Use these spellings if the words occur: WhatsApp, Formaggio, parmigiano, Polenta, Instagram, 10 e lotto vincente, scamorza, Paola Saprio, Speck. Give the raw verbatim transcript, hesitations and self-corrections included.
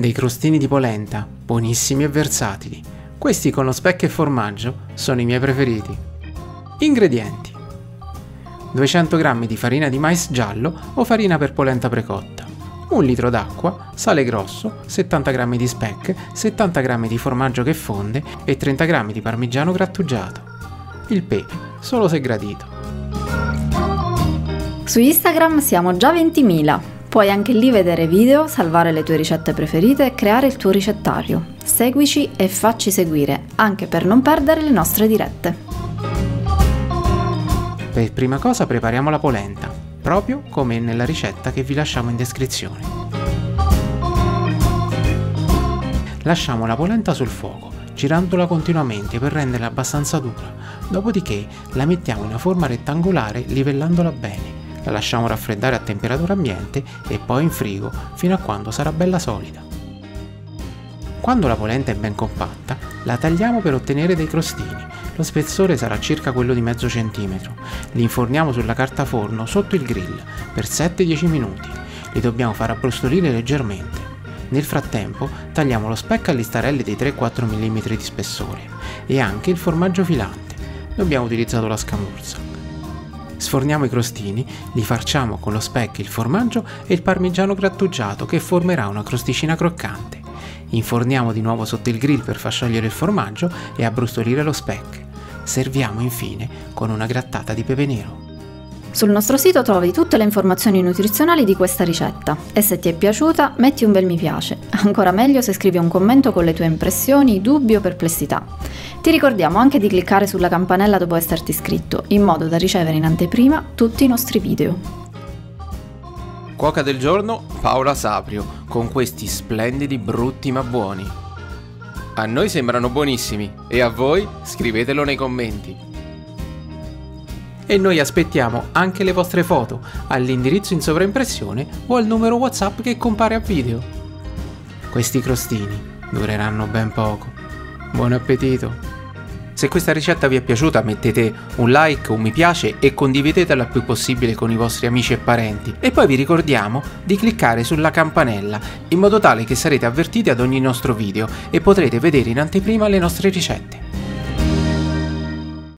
Dei crostini di polenta, buonissimi e versatili. Questi con lo speck e formaggio sono i miei preferiti. Ingredienti: duecento grammi di farina di mais giallo o farina per polenta precotta, un litro d'acqua, sale grosso, settanta grammi di speck, settanta grammi di formaggio che fonde e trenta grammi di parmigiano grattugiato. Il pepe, solo se gradito. Su Instagram siamo già ventimila. Puoi anche lì vedere video, salvare le tue ricette preferite e creare il tuo ricettario. Seguici e facci seguire, anche per non perdere le nostre dirette. Per prima cosa prepariamo la polenta, proprio come nella ricetta che vi lasciamo in descrizione. Lasciamo la polenta sul fuoco, girandola continuamente per renderla abbastanza dura, dopodiché la mettiamo in una forma rettangolare livellandola bene, la lasciamo raffreddare a temperatura ambiente e poi in frigo fino a quando sarà bella solida. Quando la polenta è ben compatta, la tagliamo per ottenere dei crostini. Lo spezzore sarà circa quello di mezzo centimetro. Li inforniamo sulla carta forno sotto il grill per sette dieci minuti. Li dobbiamo far abbrustolire leggermente. Nel frattempo tagliamo lo speck a listarelle di tre quattro millimetri di spessore e anche il formaggio filante. Noi abbiamo utilizzato la scamorza. Sforniamo i crostini, li farciamo con lo speck, il formaggio e il parmigiano grattugiato che formerà una crosticina croccante. Inforniamo di nuovo sotto il grill per far sciogliere il formaggio e abbrustolire lo speck. Serviamo infine con una grattata di pepe nero. Sul nostro sito trovi tutte le informazioni nutrizionali di questa ricetta e se ti è piaciuta metti un bel mi piace, ancora meglio se scrivi un commento con le tue impressioni, dubbi o perplessità. Ti ricordiamo anche di cliccare sulla campanella dopo esserti iscritto, in modo da ricevere in anteprima tutti i nostri video. Cuoca del giorno Paola Saprio, con questi splendidi brutti ma buoni. A noi sembrano buonissimi e a voi scrivetelo nei commenti. E noi aspettiamo anche le vostre foto all'indirizzo in sovraimpressione o al numero WhatsApp che compare a video. Questi crostini dureranno ben poco. Buon appetito! Se questa ricetta vi è piaciuta mettete un like, un mi piace e condividetela il più possibile con i vostri amici e parenti. E poi vi ricordiamo di cliccare sulla campanella in modo tale che sarete avvertiti ad ogni nostro video e potrete vedere in anteprima le nostre ricette.